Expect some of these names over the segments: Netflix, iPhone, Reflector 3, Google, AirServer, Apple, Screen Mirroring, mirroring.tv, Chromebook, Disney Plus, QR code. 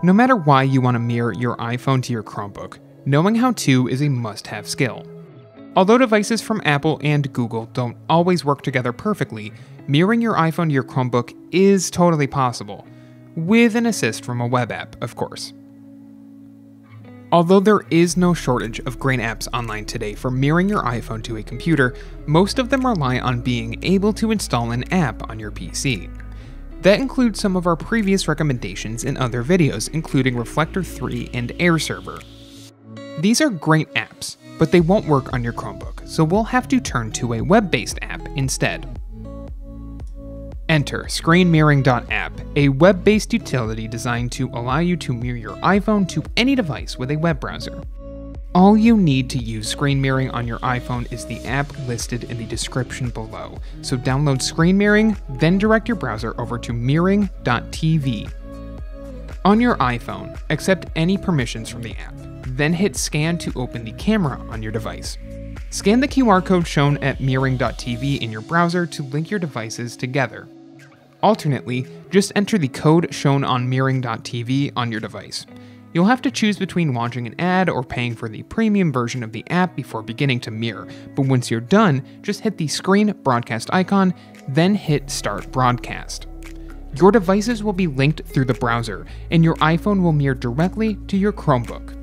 No matter why you want to mirror your iPhone to your Chromebook, knowing how to is a must-have skill. Although devices from Apple and Google don't always work together perfectly, mirroring your iPhone to your Chromebook is totally possible, with an assist from a web app, of course. Although there is no shortage of great apps online today for mirroring your iPhone to a computer, most of them rely on being able to install an app on your PC. That includes some of our previous recommendations in other videos, including Reflector 3 and AirServer. These are great apps, but they won't work on your Chromebook, so we'll have to turn to a web-based app instead. Enter Screen Mirroring.app, a web-based utility designed to allow you to mirror your iPhone to any device with a web browser. All you need to use screen mirroring on your iPhone is the app listed in the description below. So download Screen Mirroring, then direct your browser over to mirroring.tv. On your iPhone, accept any permissions from the app, then hit scan to open the camera on your device. Scan the QR code shown at mirroring.tv in your browser to link your devices together. Alternately, just enter the code shown on mirroring.tv on your device. You'll have to choose between watching an ad or paying for the premium version of the app before beginning to mirror, but once you're done, just hit the screen broadcast icon, then hit start broadcast. Your devices will be linked through the browser, and your iPhone will mirror directly to your Chromebook.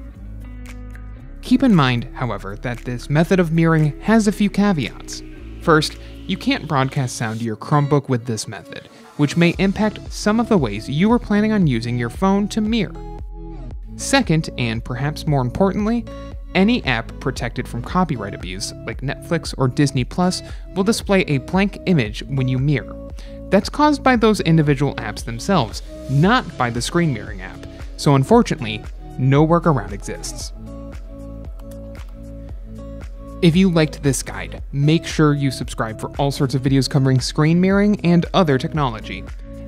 Keep in mind, however, that this method of mirroring has a few caveats. First, you can't broadcast sound to your Chromebook with this method, which may impact some of the ways you were planning on using your phone to mirror. Second, and perhaps more importantly, any app protected from copyright abuse, like Netflix or Disney Plus, will display a blank image when you mirror. That's caused by those individual apps themselves, not by the screen mirroring app. So unfortunately, no workaround exists. If you liked this guide, make sure you subscribe for all sorts of videos covering screen mirroring and other technology.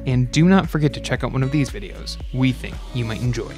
And do not forget to check out one of these videos we think you might enjoy.